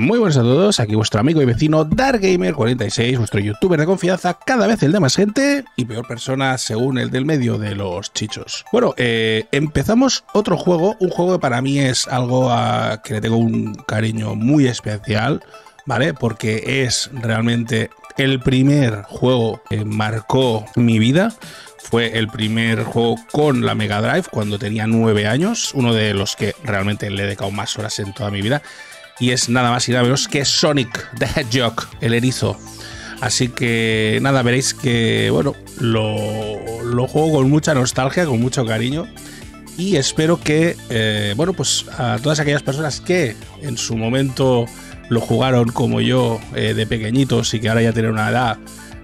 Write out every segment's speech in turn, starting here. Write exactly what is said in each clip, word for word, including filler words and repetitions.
Muy buenas a todos, aquí vuestro amigo y vecino DarkGamer cuarenta y seis, vuestro youtuber de confianza, cada vez el de más gente y peor persona según el del medio de los chichos. Bueno, eh, empezamos otro juego, un juego que para mí es algo a que le tengo un cariño muy especial, ¿vale? Porque es realmente el primer juego que marcó mi vida. Fue el primer juego con la Mega Drive cuando tenía nueve años, uno de los que realmente le he dedicado más horas en toda mi vida, y es nada más y nada menos que Sonic the Hedgehog, el erizo. Así que nada, veréis que bueno, lo, lo juego con mucha nostalgia, con mucho cariño, y espero que eh, bueno, pues a todas aquellas personas que en su momento lo jugaron como yo eh, de pequeñitos y que ahora ya tienen una edad,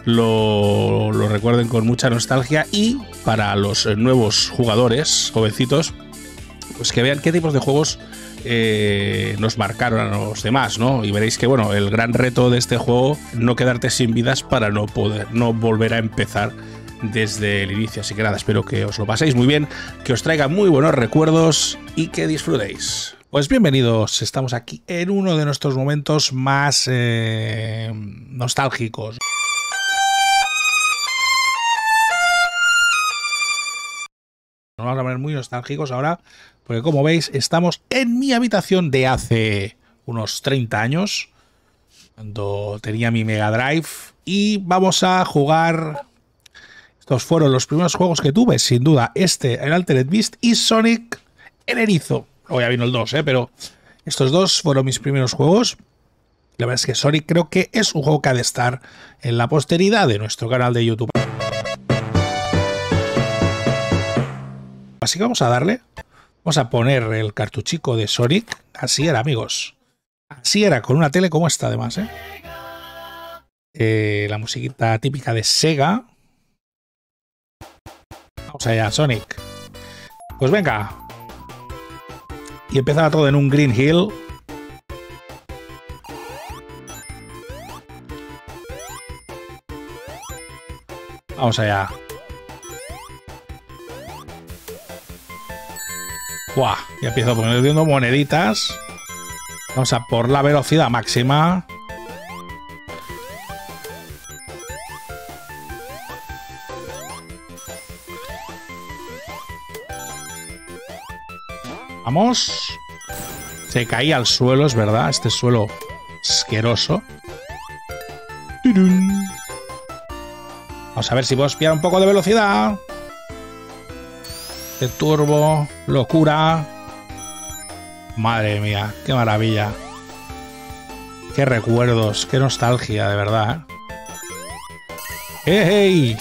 Lo, lo recuerden con mucha nostalgia. Y para los nuevos jugadores, jovencitos, pues que vean qué tipos de juegos eh, nos marcaron a los demás, ¿no? Y veréis que, bueno, el gran reto de este juego, no quedarte sin vidas para no poder, no volver a empezar desde el inicio. Así que nada, espero que os lo paséis muy bien, que os traiga muy buenos recuerdos y que disfrutéis. Pues bienvenidos, estamos aquí en uno de nuestros momentos más eh, nostálgicos. Nos vamos a poner muy nostálgicos ahora, porque como veis, estamos en mi habitación de hace unos treinta años, cuando tenía mi Mega Drive, y vamos a jugar. Estos fueron los primeros juegos que tuve, sin duda, este, el Altered Beast, y Sonic el erizo. Luego ya vino el dos, ¿eh? Pero estos dos fueron mis primeros juegos. La verdad es que Sonic creo que es un juego que ha de estar en la posteridad de nuestro canal de YouTube. Así que vamos a darle, vamos a poner el cartuchico de Sonic. Así era, amigos. Así era, con una tele como esta, además, ¿eh? Eh, la musiquita típica de Sega. Vamos allá, Sonic. Pues venga. Y empezaba todo en un Green Hill. Vamos allá. Buah, ya empiezo poniendo moneditas. Vamos a por la velocidad máxima. Vamos. Se caía al suelo, es verdad. Este suelo asqueroso. ¡Turun! Vamos a ver si podemos pillar un poco de velocidad. De turbo, locura. Madre mía, qué maravilla. Qué recuerdos, qué nostalgia, de verdad, ¿eh? ¡Hey, hey!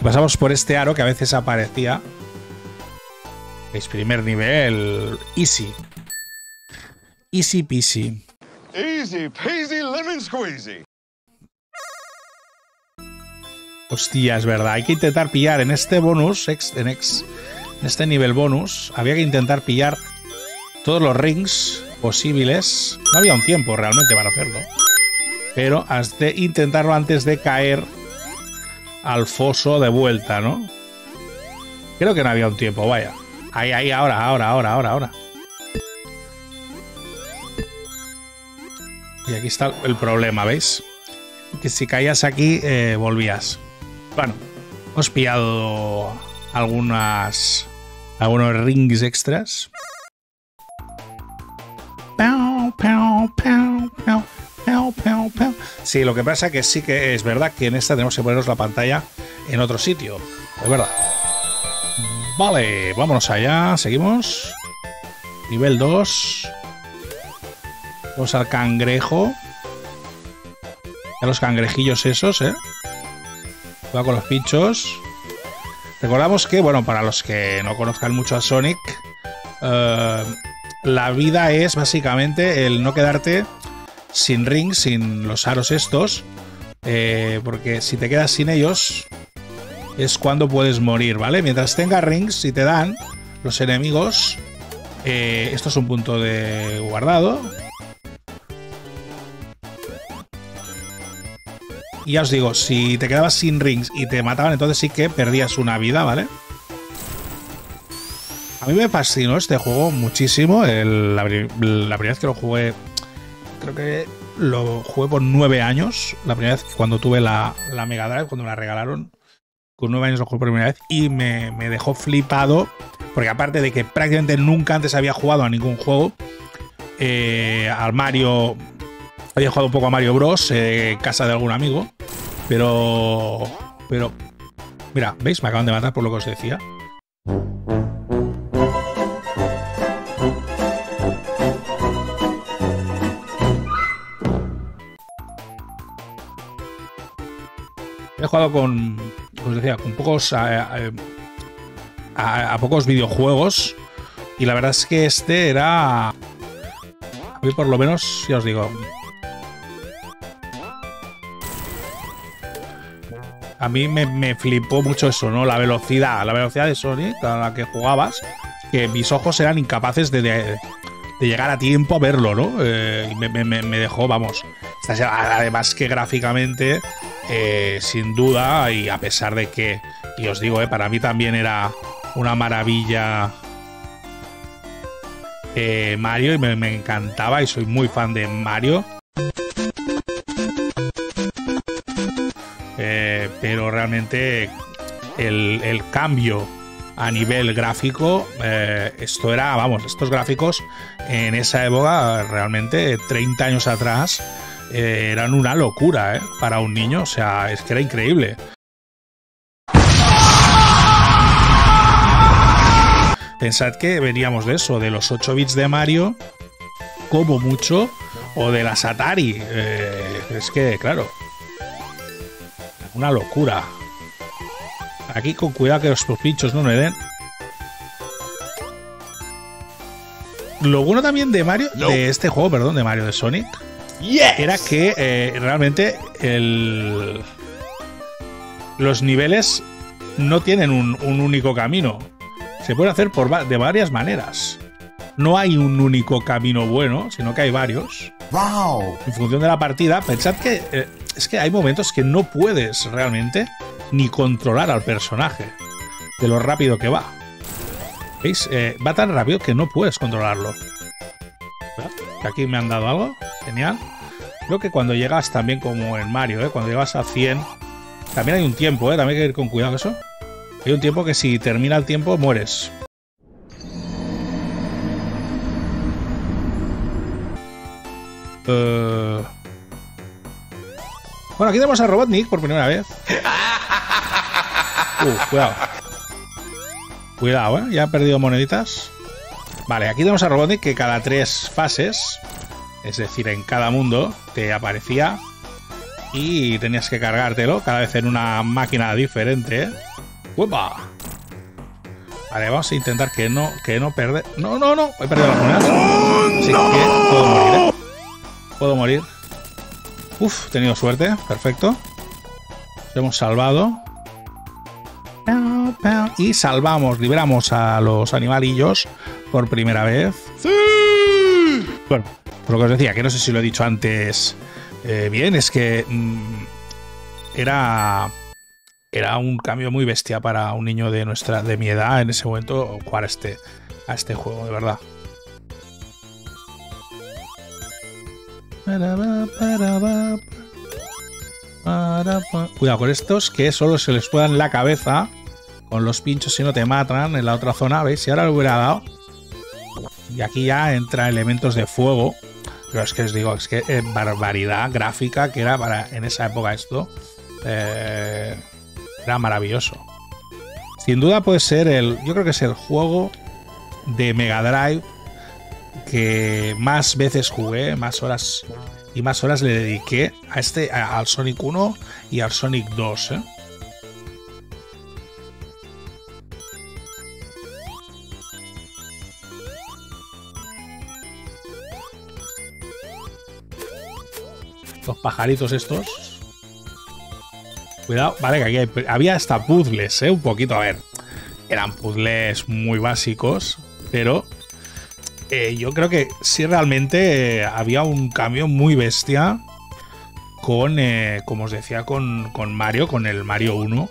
Y pasamos por este aro que a veces aparecía. Es primer nivel. Easy. Easy peasy. Easy peasy lemon squeezy. Hostia, es verdad, hay que intentar pillar en este bonus, ex, en, ex, en este nivel bonus, había que intentar pillar todos los rings posibles. No había un tiempo realmente para hacerlo, pero has de intentarlo antes de caer al foso de vuelta, ¿no? Creo que no había un tiempo, vaya. Ahí, ahí, ahora, ahora, ahora, ahora, ahora. Y aquí está el problema, ¿veis? Que si caías aquí, eh, volvías. Bueno, hemos pillado algunas, algunos rings extras. Sí, lo que pasa que sí que es verdad que en esta tenemos que ponernos la pantalla en otro sitio. Es verdad. Vale, vámonos allá. Seguimos. Nivel dos. Vamos al cangrejo. A los cangrejillos esos, ¿eh? Cuidado con los pinchos. Recordamos que, bueno, para los que no conozcan mucho a Sonic, eh, la vida es básicamente el no quedarte sin rings, sin los aros estos, eh, porque si te quedas sin ellos es cuando puedes morir, ¿vale? Mientras tengas rings, si te dan los enemigos, eh, esto es un punto de guardado. Y ya os digo, si te quedabas sin rings y te mataban, entonces sí que perdías una vida, ¿vale? A mí me fascinó este juego muchísimo. El, la, la primera vez que lo jugué creo que lo jugué por nueve años, la primera vez cuando tuve la, la Mega Drive, cuando me la regalaron. Con nueve años lo jugué por primera vez y me, me dejó flipado, porque aparte de que prácticamente nunca antes había jugado a ningún juego, eh, al Mario, había jugado un poco a Mario Bros, eh, casa de algún amigo, pero... pero... Mira, ¿veis? Me acaban de matar por lo que os decía. He jugado con, como os decía, con pocos a, a, a, a pocos videojuegos, y la verdad es que este era, a mí por lo menos, ya os digo, a mí me, me flipó mucho eso, ¿no? La velocidad, la velocidad de Sonic a la que jugabas, que mis ojos eran incapaces de, de, de llegar a tiempo a verlo, ¿no? Eh, me, me, me dejó, vamos, además que gráficamente... Eh, sin duda, y a pesar de que, y os digo, eh, para mí también era una maravilla eh, Mario, y me, me encantaba, y soy muy fan de Mario, eh, pero realmente el, el cambio a nivel gráfico, eh, esto era, vamos, estos gráficos en esa época, realmente treinta años atrás, Eh, eran una locura, ¿eh? Para un niño, o sea, es que era increíble. Pensad que veníamos de eso, de los ocho bits de Mario, como mucho, o de las Atari. Eh, es que, claro, una locura. Aquí con cuidado que los pinchos no me den. Lo bueno también de Mario, no. de este juego, perdón, de Mario de Sonic. Yes. Era que eh, realmente el, los niveles no tienen un, un único camino. Se puede hacer por, de varias maneras. No hay un único camino bueno, sino que hay varios. Wow. En función de la partida, pensad que eh, es que hay momentos que no puedes realmente ni controlar al personaje, de lo rápido que va. ¿Veis? Eh, va tan rápido que no puedes controlarlo. Que aquí me han dado algo, genial. Creo que cuando llegas también como en Mario, ¿eh? Cuando llegas a cien, también hay un tiempo, ¿eh? También hay que ir con cuidado eso. Hay un tiempo que si termina el tiempo mueres. Uh... Bueno, aquí tenemos a Robotnik por primera vez. Uh, cuidado. Cuidado, ¿eh? Ya he perdido moneditas. Vale, aquí tenemos a Robotnik que cada tres fases, es decir, en cada mundo, te aparecía y tenías que cargártelo cada vez en una máquina diferente. ¡Uepa! Vale, vamos a intentar que no, que no perder... ¡No, no, no! He perdido las monedas. Así que puedo morir, ¿eh? Puedo morir. Uf, he tenido suerte. Perfecto. Nos hemos salvado. Y salvamos, liberamos a los animalillos por primera vez. ¡Sí! Bueno, por lo que os decía, que no sé si lo he dicho antes eh, bien, es que mmm, era, era un cambio muy bestia para un niño de, nuestra, de mi edad en ese momento jugar a este, a este juego, de verdad. Cuidado con estos, que solo se les puedan la cabeza con los pinchos si no te matan en la otra zona, ¿veis? Si ahora lo hubiera dado. Y aquí ya entra elementos de fuego. Pero es que os digo, es que eh, barbaridad gráfica que era para en esa época esto. Eh, era maravilloso. Sin duda puede ser el... Yo creo que es el juego de Mega Drive que más veces jugué, más horas y más horas le dediqué a este, a, al Sonic uno y al Sonic dos, ¿eh? Los pajaritos estos. Cuidado. Vale, que aquí hay, había hasta puzzles, ¿eh? Un poquito, a ver. Eran puzzles muy básicos, pero eh, yo creo que sí realmente eh, había un cambio muy bestia con, eh, como os decía, con, con Mario, con el Mario uno.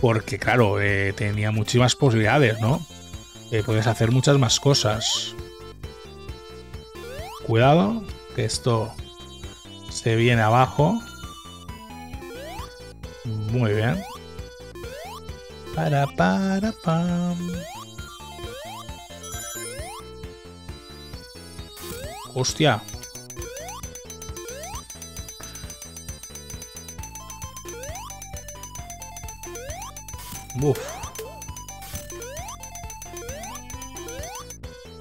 Porque, claro, eh, tenía muchísimas posibilidades, ¿no? Eh, podías hacer muchas más cosas. Cuidado. que esto se viene abajo. Muy bien. Para, para, pam. Hostia. Uf.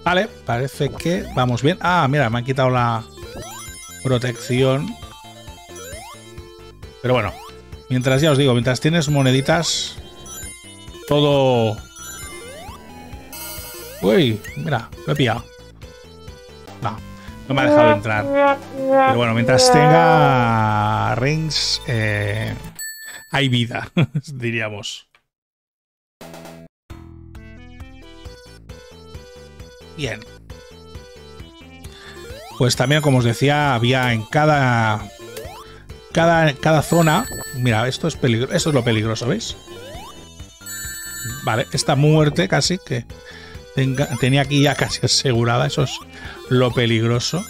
Vale, parece que vamos bien. Ah, mira, me han quitado la protección. Pero bueno, mientras, ya os digo, mientras tienes moneditas, todo... Uy, mira, lo he pillado. No, no me ha dejado entrar. Pero bueno, mientras tenga rings, eh, hay vida, diríamos. Bien. Pues también, como os decía, había en cada cada cada zona. Mira, esto es peligro, esto es lo peligroso, ¿veis? Vale, esta muerte casi que tenga, tenía aquí ya casi asegurada. Eso es lo peligroso.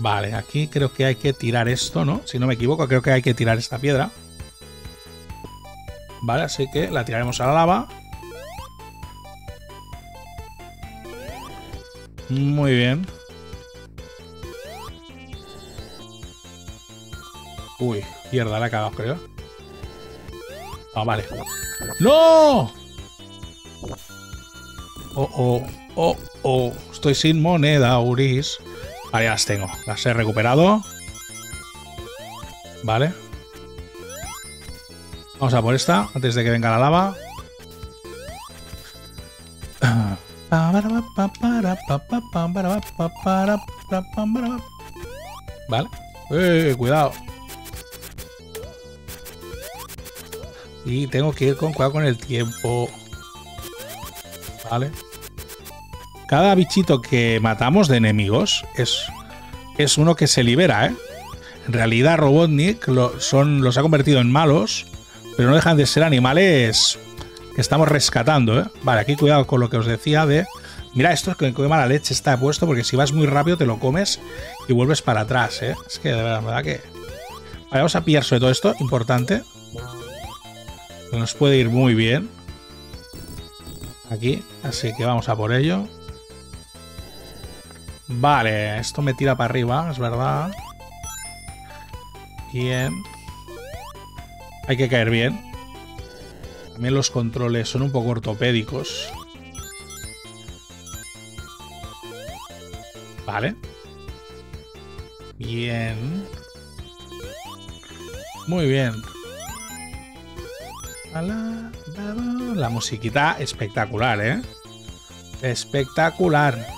Vale, aquí creo que hay que tirar esto, ¿no? Si no me equivoco, creo que hay que tirar esta piedra. Vale, así que la tiraremos a la lava. Muy bien. Uy, mierda, la he cagado, creo. Ah, vale. ¡No! Oh, oh, oh, oh. Estoy sin moneda, Uris. Vale, ya las tengo. Las he recuperado. Vale. Vamos a por esta, antes de que venga la lava. Vale. Eh, cuidado. Y tengo que ir con cuidado con el tiempo. Vale. Cada bichito que matamos de enemigos es, es uno que se libera, ¿eh? En realidad Robotnik lo, son, los ha convertido en malos, pero no dejan de ser animales que estamos rescatando, ¿eh? Vale, aquí cuidado con lo que os decía de... Mira, esto es que qué mala leche está puesto, porque si vas muy rápido te lo comes y vuelves para atrás, ¿eh? Es que de verdad, verdad que... Vale, vamos a pillar sobre todo esto, importante. Nos puede ir muy bien aquí, así que vamos a por ello. Vale, esto me tira para arriba, es verdad. Bien. Hay que caer bien. También los controles son un poco ortopédicos. Vale. Bien. Muy bien. La musiquita espectacular, ¿eh? Espectacular.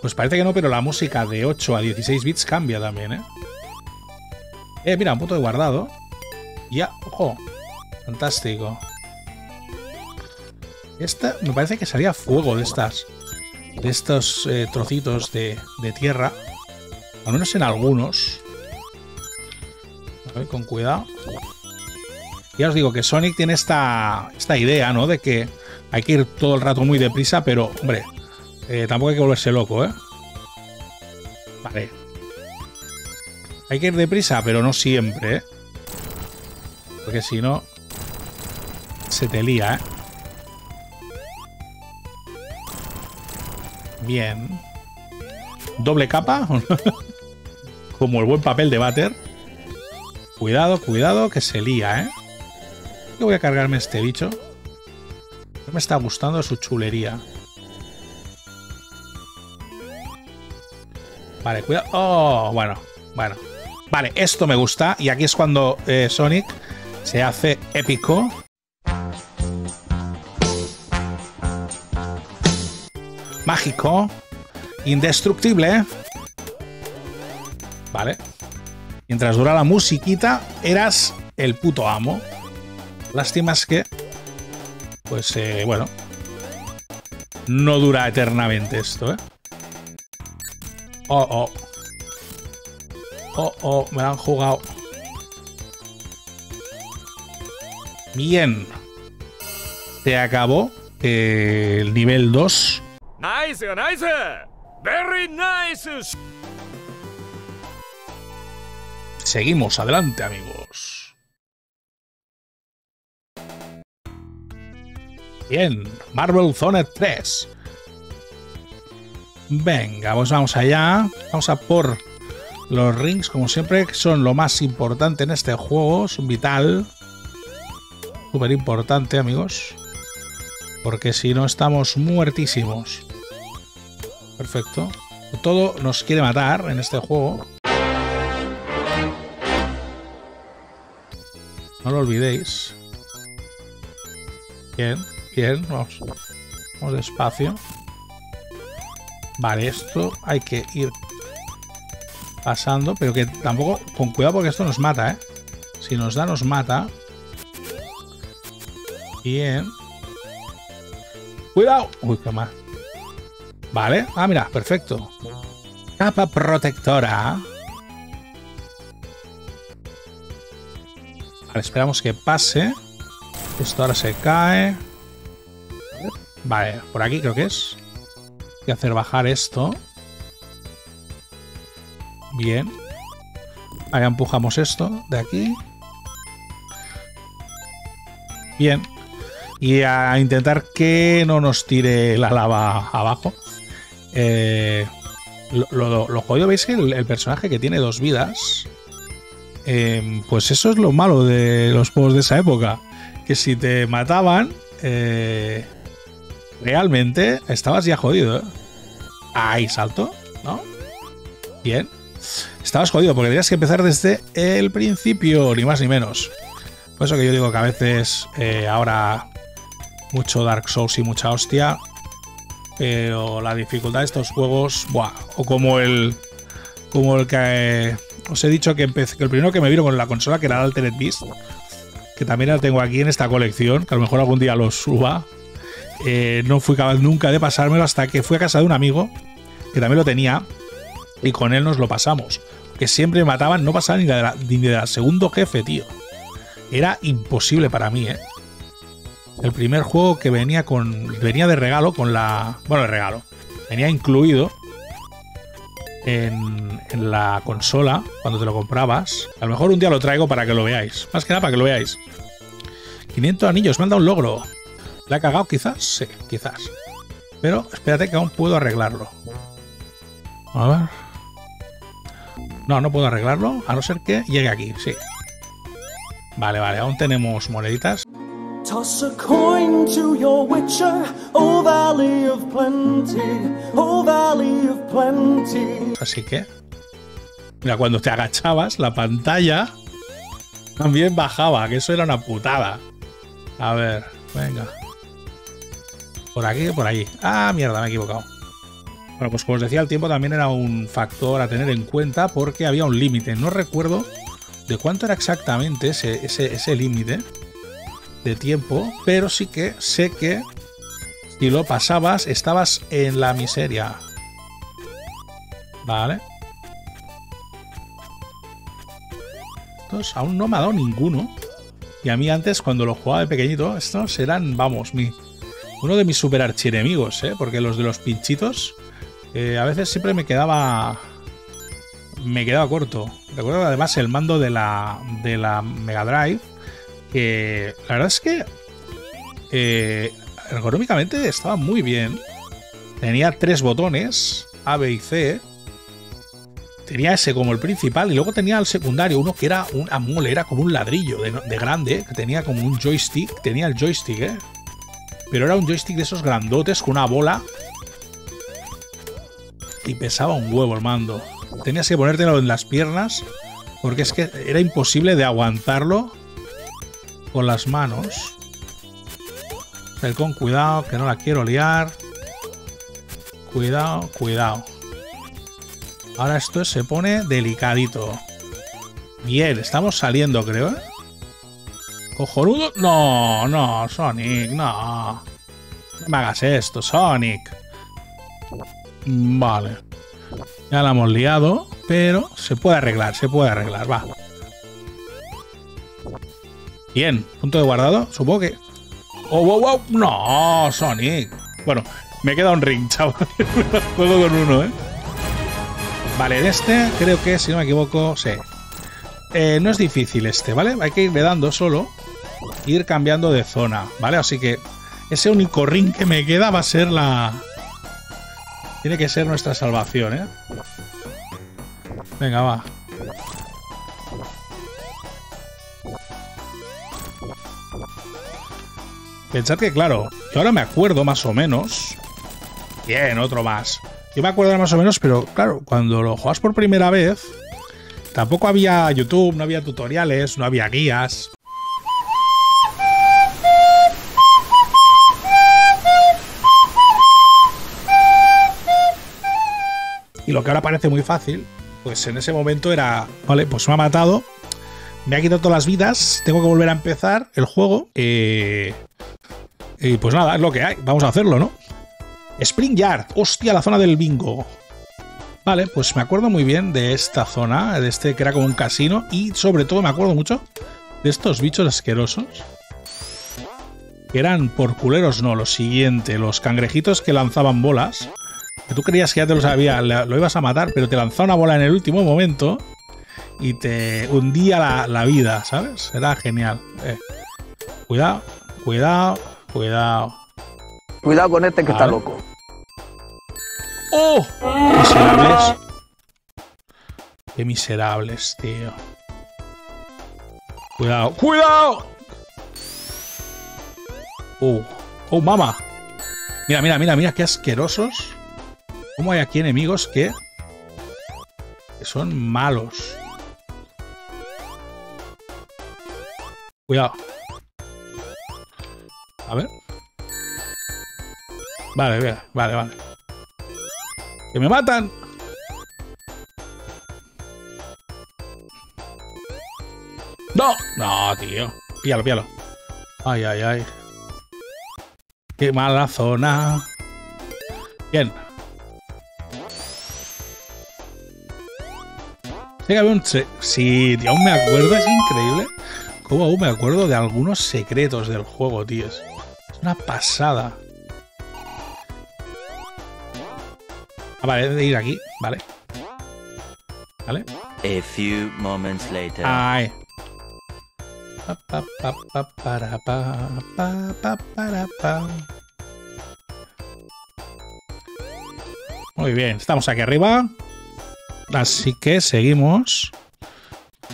Pues parece que no, pero la música de ocho a dieciséis bits cambia también, ¿eh? Eh, mira, un punto de guardado. Ya, ojo. Fantástico. Esta, me parece que salía fuego de estas. De estos eh, trocitos de, de tierra. Al menos en algunos. Con cuidado. Ya os digo que Sonic tiene esta, esta idea, ¿no? De que hay que ir todo el rato muy deprisa, pero, hombre, eh, tampoco hay que volverse loco, ¿eh? Vale. Hay que ir deprisa, pero no siempre, ¿eh? Porque si no, se te lía, ¿eh? Bien. ¿Doble capa? Como el buen papel de váter. Cuidado, cuidado, que se lía, ¿eh? Yo voy a cargarme este bicho. No me está gustando su chulería. Vale, cuidado. Oh, bueno, bueno. Vale, esto me gusta. Y aquí es cuando eh, Sonic se hace épico. Mágico. Indestructible. Vale. Mientras dura la musiquita, eras el puto amo. Lástima es que, pues, eh, bueno, no dura eternamente esto, ¿eh? Oh, oh. Oh, oh, me la han jugado. Bien. se acabó eh, el nivel dos. Nice, nice. Very nice. Seguimos adelante, amigos. Bien, Marvel Zone tres. Venga, pues vamos allá. Vamos a por los rings, como siempre, que son lo más importante en este juego. Es vital. Súper importante, amigos. Porque si no, estamos muertísimos. Perfecto. Todo nos quiere matar en este juego. No lo olvidéis. Bien, bien, vamos. Vamos despacio. Vale, esto hay que ir pasando, pero que tampoco... Con cuidado porque esto nos mata, ¿eh? Si nos da, nos mata. Bien. ¡Cuidado! Uy, qué mal. Vale. Ah, mira, perfecto. Capa protectora. Vale, esperamos que pase. Esto ahora se cae. Vale, por aquí creo que es. Hay que hacer bajar esto. Bien. Ahí empujamos esto de aquí. Bien. Y a intentar que no nos tire la lava abajo. Eh, lo, lo, lo jodido, veis que el, el personaje que tiene dos vidas... Eh, pues eso es lo malo de los juegos de esa época, que si te mataban eh, realmente estabas ya jodido, ¿eh? Ahí salto, ¿no? Bien, estabas jodido porque tenías que empezar desde el principio, ni más ni menos. Por eso que yo digo que a veces eh, ahora mucho Dark Souls y mucha hostia, pero la dificultad de estos juegos, buah, o como el como el que... Eh, os he dicho que, empecé, que el primero que me vino con la consola, que era el Altered Beast, que también la tengo aquí en esta colección, que a lo mejor algún día lo suba. Eh, no fui capaz nunca de pasármelo hasta que fui a casa de un amigo, que también lo tenía, y con él nos lo pasamos. Que siempre me mataban, no pasaba ni de la, ni de la segundo jefe, tío. Era imposible para mí, ¿eh? El primer juego que venía con venía de regalo, con la... Bueno, de regalo. Venía incluido... En, en la consola cuando te lo comprabas. A lo mejor un día lo traigo para que lo veáis, más que nada para que lo veáis. Quinientos anillos, me han dado un logro. ¿La he cagado? Quizás, sí, quizás. Pero espérate que aún puedo arreglarlo. A ver. No, no puedo arreglarlo, a no ser que llegue aquí, sí. Vale, vale, aún tenemos moneditas. Toss a coin to your witcher, oh valley of plenty, oh valley of plenty. Así que, mira, cuando te agachabas, la pantalla también bajaba, que eso era una putada. A ver, venga. Por aquí, por allí. Ah, mierda, me he equivocado. Bueno, pues como os decía, el tiempo también era un factor a tener en cuenta porque había un límite. No recuerdo de cuánto era exactamente ese, ese, ese límite de tiempo, pero sí que sé que si lo pasabas estabas en la miseria. Vale. Entonces aún no me ha dado ninguno. Y a mí antes, cuando lo jugaba de pequeñito, estos eran, vamos, mi, uno de mis super archienemigos, ¿eh? Porque los de los pinchitos eh, a veces siempre me quedaba me quedaba corto. Recuerdo además el mando de la de la Mega Drive. Eh, la verdad es que eh, ergonómicamente estaba muy bien. Tenía tres botones, A, B y C. Tenía ese como el principal y luego tenía el secundario, uno que era un amole, era como un ladrillo de, de grande, que tenía como un joystick. Tenía el joystick, ¿eh? Pero era un joystick de esos grandotes con una bola. Y pesaba un huevo el mando. Tenías que ponértelo en las piernas porque es que era imposible de aguantarlo con las manos. Pero con cuidado, que no la quiero liar. Cuidado, cuidado. Ahora esto se pone delicadito. Bien, estamos saliendo, creo, ¿eh? Cojonudo. No, no, Sonic, no. No me hagas esto, Sonic. Vale. Ya la hemos liado, pero se puede arreglar, se puede arreglar, va. Bien, punto de guardado, supongo que ¡Oh, wow, wow! ¡No, Sonic! Bueno, me queda un ring, chaval. Juego con uno, ¿eh? Vale, de este creo que, si no me equivoco, sí. Eh, no es difícil este, ¿vale? Hay que irle dando solo, ir cambiando de zona, ¿vale? Así que ese único ring que me queda va a ser la... Tiene que ser nuestra salvación, ¿eh? Venga, va. Pensad que, claro, yo ahora me acuerdo más o menos. Bien, otro más. Yo me acuerdo más o menos, pero claro, cuando lo juegas por primera vez, tampoco había YouTube, no había tutoriales, no había guías. Y lo que ahora parece muy fácil, pues en ese momento era, vale, pues me ha matado, me ha quitado todas las vidas, tengo que volver a empezar el juego. Eh, y pues nada, es lo que hay, vamos a hacerlo, ¿no? Spring Yard, hostia, la zona del bingo. Vale, pues me acuerdo muy bien de esta zona, de este que era como un casino, y sobre todo me acuerdo mucho de estos bichos asquerosos. Que eran por culeros, no, lo siguiente, los cangrejitos que lanzaban bolas. Que tú creías que ya te lo sabía, lo ibas a matar, pero te lanzaba una bola en el último momento y te hundía la, la vida, ¿sabes? Era genial. Eh. Cuidado, cuidado, cuidado. Cuidado con este que está loco. ¡Oh! ¡Qué miserables! ¡Qué miserables, tío! ¡Cuidado! ¡Cuidado! ¡Oh! ¡Oh, mamá! Mira, mira, mira, mira, qué asquerosos. Cómo hay aquí enemigos que... que son malos. Cuidado. A ver. Vale, vale, vale, vale. ¡Que me matan! ¡No! No, tío. Píalo, píalo. Ay, ay, ay. ¡Qué mala zona! Bien. Sí, había un... sí, tío, aún me acuerdo. Es increíble. Como aún me acuerdo de algunos secretos del juego, tío. Es una pasada. Ah, vale, he de ir aquí, vale. Vale. A few moments later. Ay. Muy bien, estamos aquí arriba. Así que seguimos.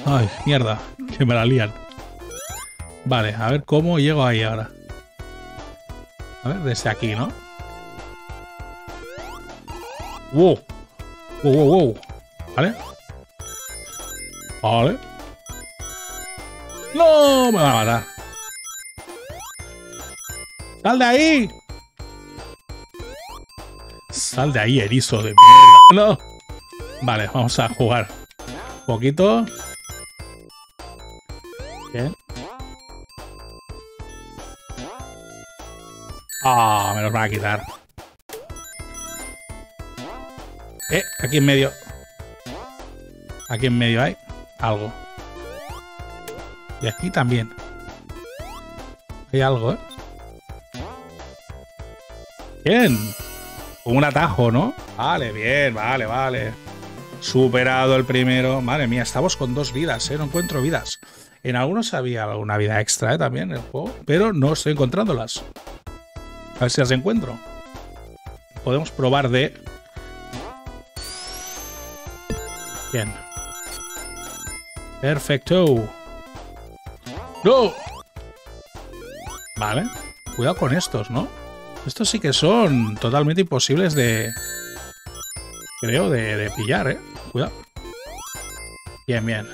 Ay, mierda, que me la lían. Vale, a ver cómo llego ahí ahora. A ver, desde aquí, ¿no? Wow, wow, wow, wow, vale, vale, no, me van a matar, sal de ahí, sal de ahí, erizo de mierda, no, vale, vamos a jugar un poquito, bien, ah, me los van a quitar. Eh, aquí en medio. Aquí en medio hay algo. Y aquí también. Hay algo, ¿eh? Bien. Un atajo, ¿no? Vale, bien, vale, vale. Superado el primero. Madre mía, estamos con dos vidas, ¿eh? No encuentro vidas. En algunos había alguna vida extra, ¿eh? También en el juego. Pero no estoy encontrándolas. A ver si las encuentro. Podemos probar de... Bien. Perfecto. ¡No! Vale. Cuidado con estos, ¿no? Estos sí que son totalmente imposibles de... Creo, de, de pillar, ¿eh? Cuidado. Bien, bien.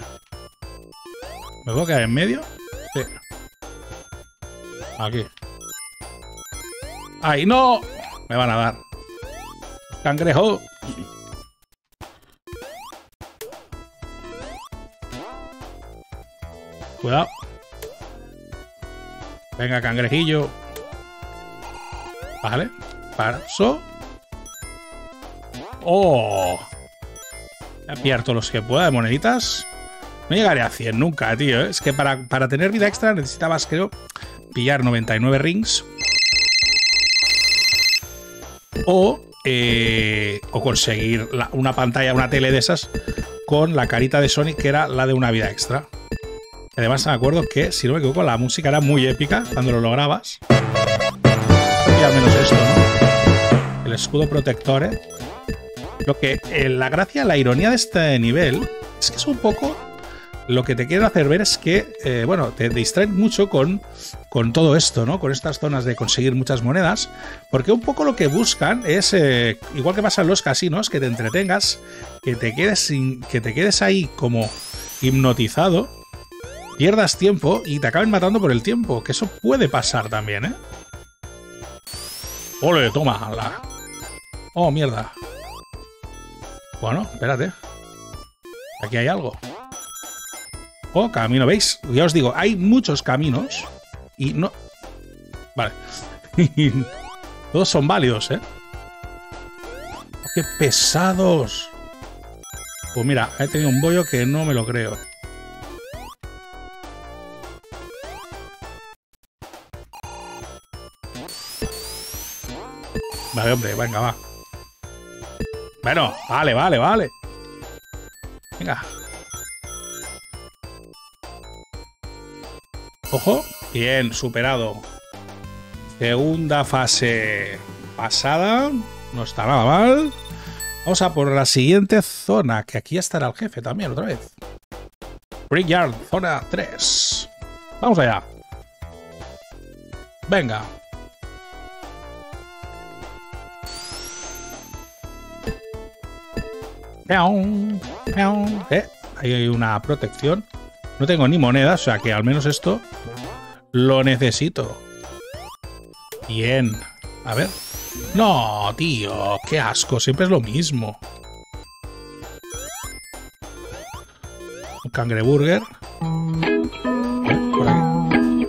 ¿Me puedo quedar en medio? Sí. Aquí. ¡Ay, no! Me van a dar. ¡Cangrejo! Cuidado. Venga, cangrejillo. Vale. Paso. ¡Oh! Voy a pillar todos los que pueda de moneditas. No llegaré a cien nunca, tío. Es que para, para tener vida extra necesitabas, creo, pillar noventa y nueve rings o, eh, o conseguir la, una pantalla, una tele de esas con la carita de Sonic, que era la de Una Vida Extra. Además me acuerdo que, si no me equivoco, la música era muy épica cuando lo lograbas. Y al menos esto, ¿no? El escudo protector, ¿eh? Lo que, eh, la gracia, la ironía de este nivel es que es un poco... Lo que te quieren hacer ver es que, eh, bueno, te distraen mucho con, con todo esto, ¿no? Con estas zonas de conseguir muchas monedas, porque un poco lo que buscan es, eh, igual que pasa en los casinos, que te entretengas, que te quedes, sin, que te quedes ahí como hipnotizado, pierdas tiempo y te acaben matando por el tiempo, que eso puede pasar también, ¿eh? ¡Ole, toma! La... ¡Oh, mierda! Bueno, espérate. Aquí hay algo. Oh, camino, ¿veis? Ya os digo, hay muchos caminos y no... Vale. Todos son válidos, ¿eh? Oh, ¡qué pesados! Pues mira, he tenido un bollo que no me lo creo. Vale, hombre, venga, va. Bueno, vale, vale, vale. Venga. Ojo. Bien, superado. Segunda fase pasada. No está nada mal. Vamos a por la siguiente zona, que aquí estará el jefe también, otra vez. Spring Yard, zona tres. Vamos allá. Venga. Eh, ahí hay una protección. No tengo ni monedas, o sea que al menos esto lo necesito. Bien. A ver. No, tío, qué asco. Siempre es lo mismo. Un cangreburger. Por aquí.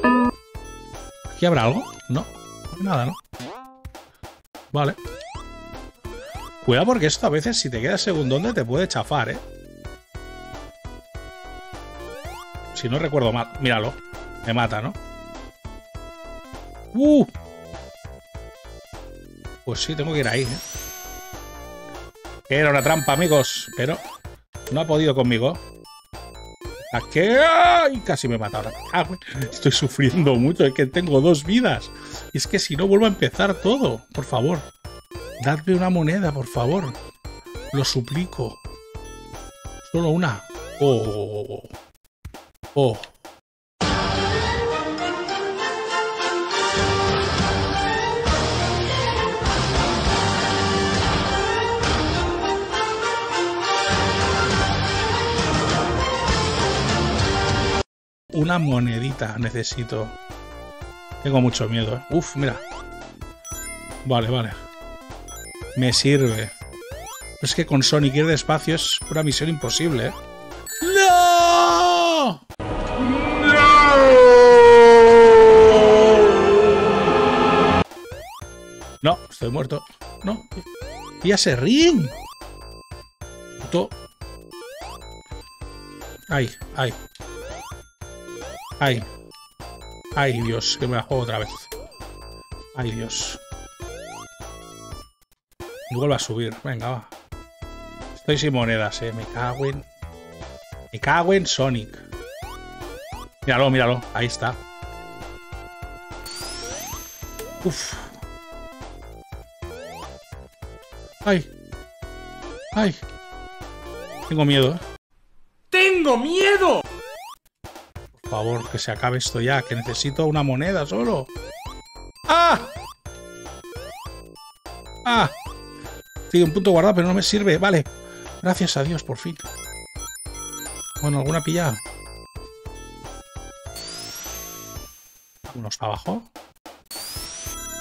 ¿Aquí habrá algo? No. Nada, ¿no? Vale. Cuidado, porque esto a veces, si te quedas según dónde, te puede chafar, ¿eh? Si no recuerdo mal, míralo. Me mata, ¿no? ¡Uh! Pues sí, tengo que ir ahí, ¿eh? Era una trampa, amigos. Pero no ha podido conmigo. ¿A qué? ¡Ay! Casi me mata ahora. Ah, estoy sufriendo mucho. Es que tengo dos vidas. Y es que si no, vuelvo a empezar todo. Por favor. Dadme una moneda, por favor. Lo suplico. Solo una. ¡Oh! Oh. Una monedita necesito. Tengo mucho miedo, ¿eh? Uf, mira. Vale, vale. Me sirve. Es que con Sonic ir despacio es una misión imposible, ¿eh? ¡No! No, estoy muerto. No. ¡Y ese ring! Puto. Ay, ay. Ay. Ay, Dios, que me la juego otra vez. Ay, Dios. Y vuelvo a subir. Venga, va. Estoy sin monedas, eh. Me cago en... Me cago en Sonic. Míralo, míralo. Ahí está. Uf. ¡Ay! ¡Ay! Tengo miedo, ¿eh? ¡Tengo miedo! Por favor, que se acabe esto ya, que necesito una moneda solo. ¡Ah! ¡Ah! Tiene un punto guardado, pero no me sirve. Vale. Gracias a Dios, por fin. Bueno, alguna pillada. Unos para abajo.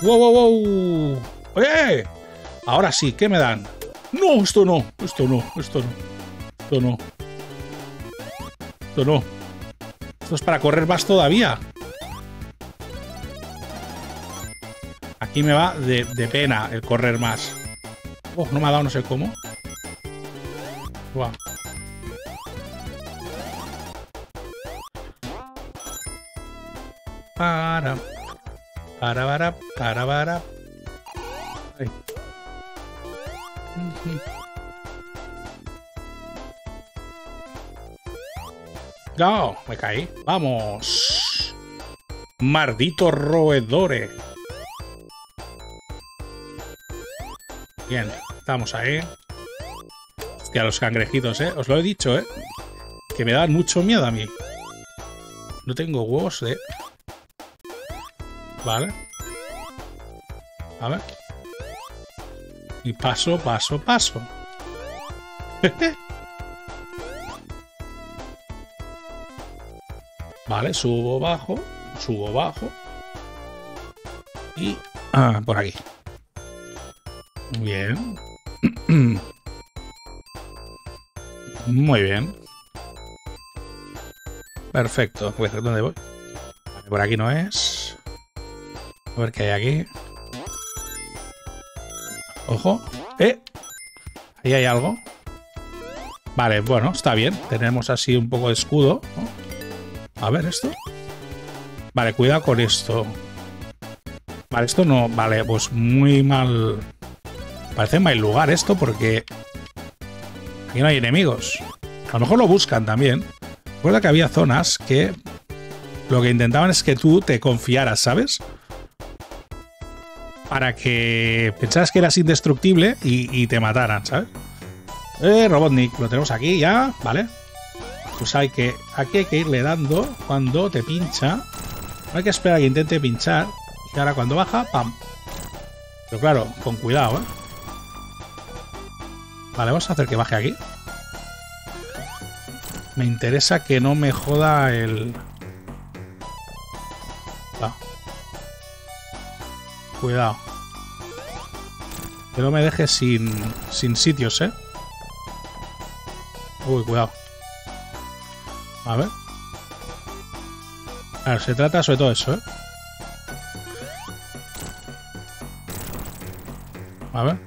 ¡Wow, wow, wow! ¡Eh! Ahora sí, ¿qué me dan? No, esto no, esto no, esto no, esto no, esto no. Esto es para correr más todavía. Aquí me va de, de pena el correr más. Oh, no me ha dado no sé cómo. Wow. Para. Para, para, para, para. Ay. No, me caí. Vamos. Malditos roedores. Bien, estamos ahí. Hostia, los cangrejitos, ¿eh? Os lo he dicho, ¿eh? Que me dan mucho miedo a mí. No tengo huevos de... Vale. A ver. Y paso, paso, paso. Vale, subo, bajo. Subo, bajo. Y... Ah, por aquí. Bien. Muy bien. Perfecto. ¿Dónde voy? Por aquí no es. A ver qué hay aquí. Ojo. ¡Eh! Ahí hay algo. Vale, bueno, está bien. Tenemos así un poco de escudo, ¿no? A ver esto. Vale, cuidado con esto. Vale, esto no... Vale, pues muy mal... Parece mal lugar esto porque aquí no hay enemigos. A lo mejor lo buscan también. Recuerda que había zonas que lo que intentaban es que tú te confiaras, ¿sabes? Para que pensaras que eras indestructible y, y te mataran, ¿sabes? Eh, Robotnik, lo tenemos aquí ya, ¿vale? Pues hay que... Aquí hay que irle dando cuando te pincha. No hay que esperar a que intente pinchar. Y ahora cuando baja, ¡pam! Pero claro, con cuidado, ¿eh? Vale, vamos a hacer que baje aquí. Me interesa que no me joda el... Ah. Cuidado. Que no me deje sin, sin sitios, ¿eh? Uy, cuidado. A ver. A ver, se trata sobre todo eso, ¿eh? A ver.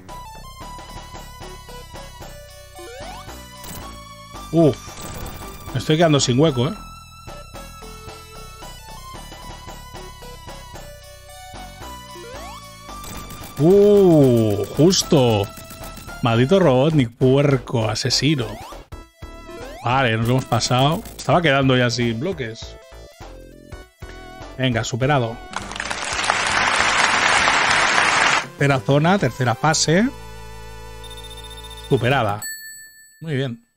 Uf, me estoy quedando sin hueco, ¿eh? Uh, justo. Maldito Robotnik, puerco, asesino. Vale, nos lo hemos pasado. Estaba quedando ya sin bloques. Venga, superado. Tercera zona, tercera fase. Superada. Muy bien.